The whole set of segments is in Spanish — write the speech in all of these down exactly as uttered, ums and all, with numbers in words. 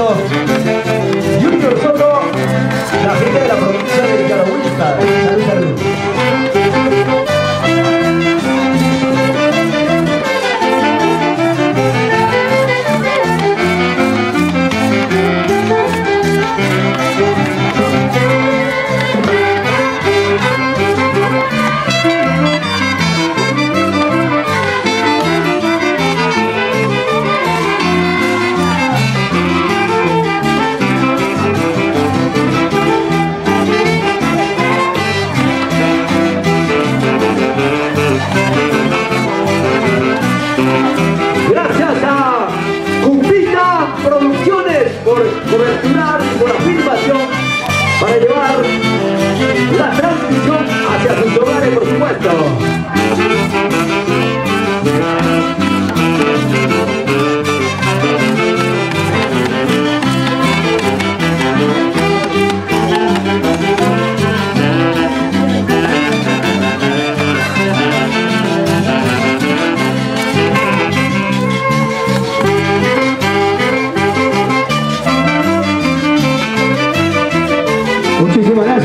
Soto, Junior Soto, la gente de la provincia de Hualpayunca. Salud, salud. Coberturar por la filmación para llevar la transmisión hacia sus hogares, por supuesto.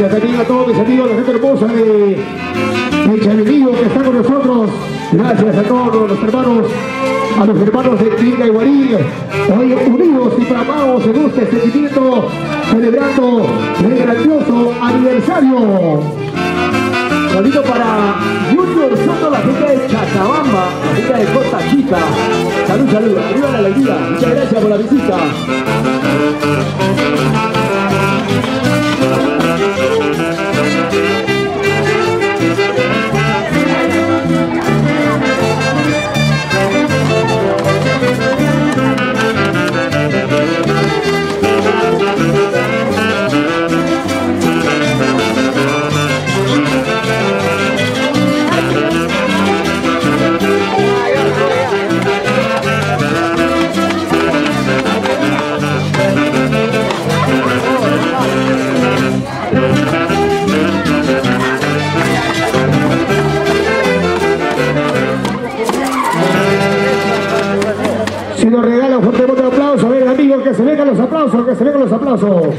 También a todos mis amigos, la gente hermosa de, de Chavirío que está con nosotros. Gracias a todos los hermanos, a los hermanos de Tica y Guarín, hoy unidos y tramados en este sentimiento, celebrando el grandioso aniversario. Saludito para Junior Soto, la gente de Chacabamba, la gente de Costa Chica. Salud, salud, arriba la alegría. Muchas gracias por la visita. Que se vengan los aplausos.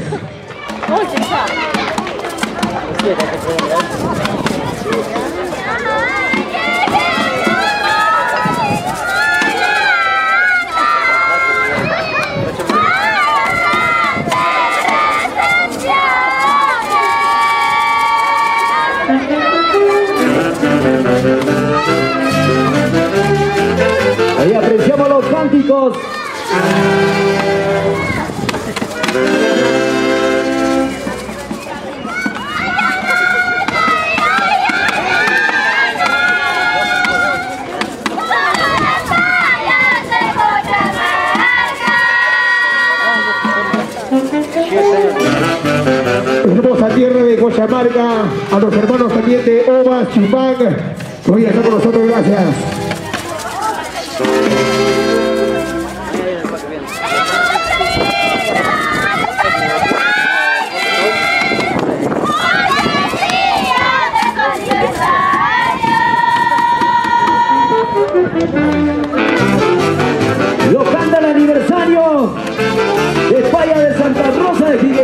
Ahí apreciamos los cánticos. Hermosa tierra de Cochamarca, a los hermanos también de Oba Chimpag, hoy están con nosotros, gracias. Lo canta el aniversario de España de Santa Rosa de Figueroa.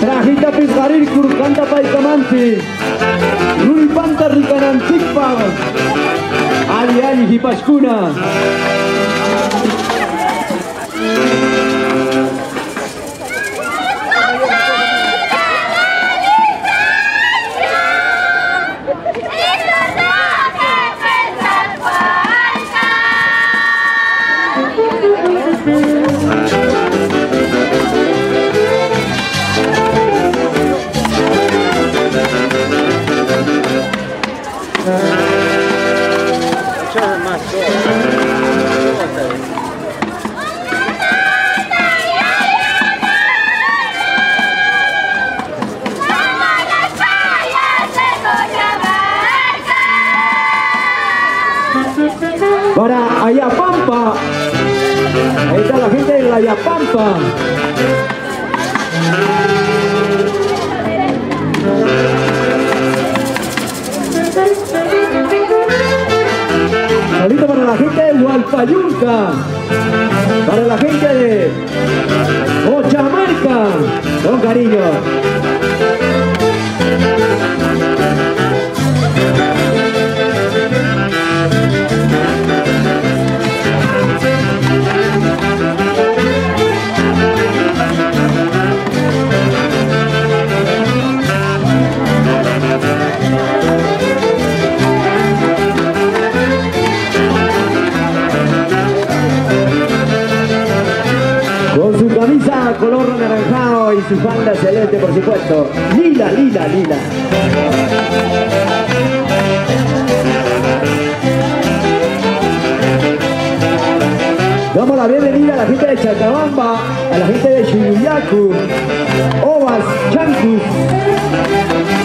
Trajita Pizaril, Curcanta Paitamanti, Rui Panta Ricanantipa, Ali Ali Jipashkuna para Ayapampa. Ahí está la gente de Ayapampa. Saludito para la gente de Hualpayunca, para la gente de Cochamarca, con cariño. Camisa color anaranjado y su falda celeste, por supuesto. Lila, lila, lila. Damos la bienvenida a la gente de Chacabamba, a la gente de Shimiyaku, Ovas, Chancu.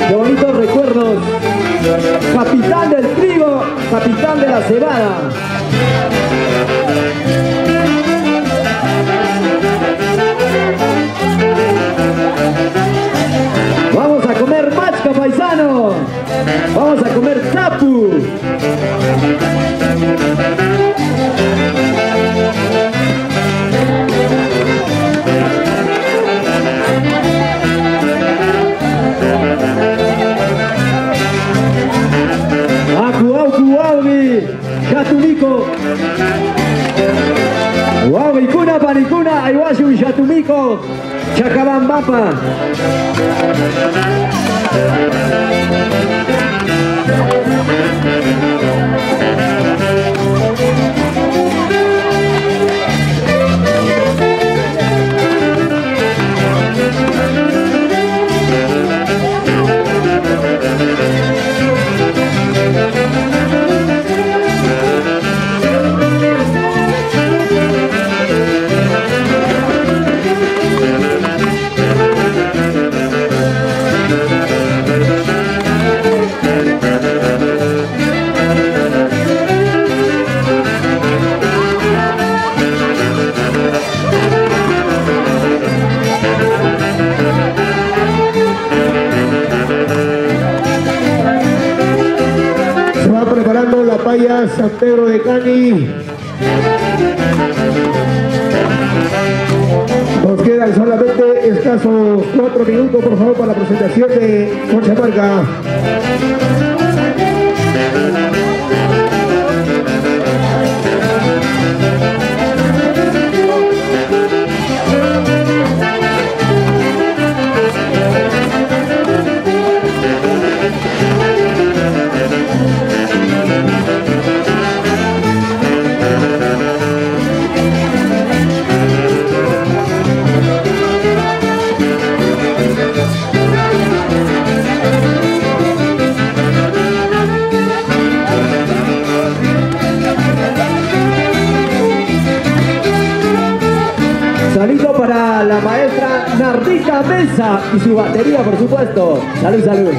Qué bonitos recuerdos. Capitán del Trigo, Capitán de la Cebada. Vamos a comer machaca, paisano. Vamos a comer tapu. Acuau, cuaubi, Yachumico. Guau, Icuna, Panicuna, Ayahuasca, Yachumico, Chacabambapa. Vaya San Pedro de Gani. Nos quedan solamente escasos cuatro minutos, por favor, para la presentación de Cochamarca. Saludo para la maestra Nardita Mesa y su batería, por supuesto. Salud, salud.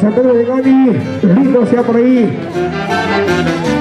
San Pedro de Gani, lindo sea por ahí.